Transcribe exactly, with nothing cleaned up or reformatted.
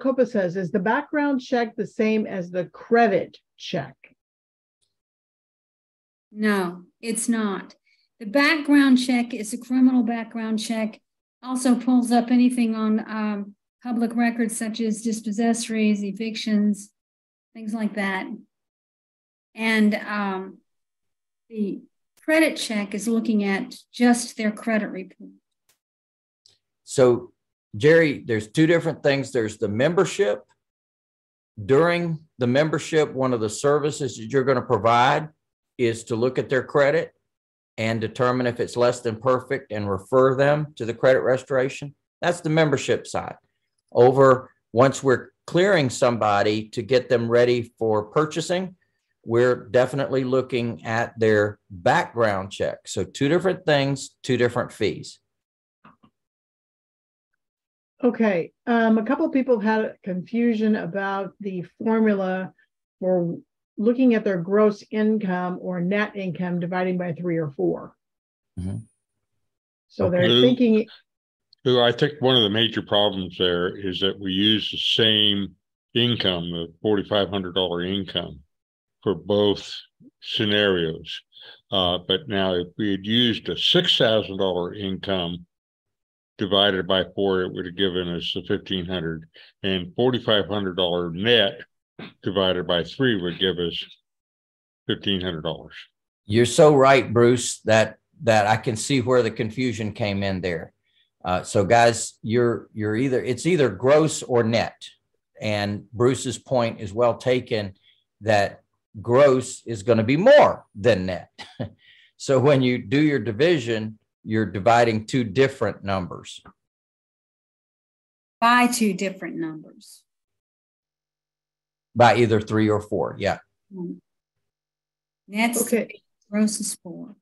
Gerald Coppa says, is the background check the same as the credit check? No, it's not. The background check is a criminal background check. Also pulls up anything on um, public records such as dispossessories, evictions, things like that. And um, the credit check is looking at just their credit report. So, Jerry, there's two different things. There's the membership. During the membership, one of the services that you're going to provide is to look at their credit and determine if it's less than perfect and refer them to the credit restoration. That's the membership side. Over once we're clearing somebody to get them ready for purchasing, we're definitely looking at their background check. So two different things, two different fees. Okay, um, a couple of people had confusion about the formula for looking at their gross income or net income dividing by three or four. Mm-hmm. So they're who, thinking. Who I think one of the major problems there is that we use the same income, the forty-five hundred dollar income for both scenarios. Uh, but now if we had used a six thousand dollar income divided by four, it would have given us the fifteen hundred dollars, and forty-five hundred dollar net divided by three would give us fifteen hundred dollars. You're so right, Bruce, that that I can see where the confusion came in there. Uh, so guys, you're you're either it's either gross or net. And Bruce's point is well taken that gross is going to be more than net. So when you do your division, you're dividing two different numbers. By two different numbers. By either three or four, yeah. That's okay. Gross is four.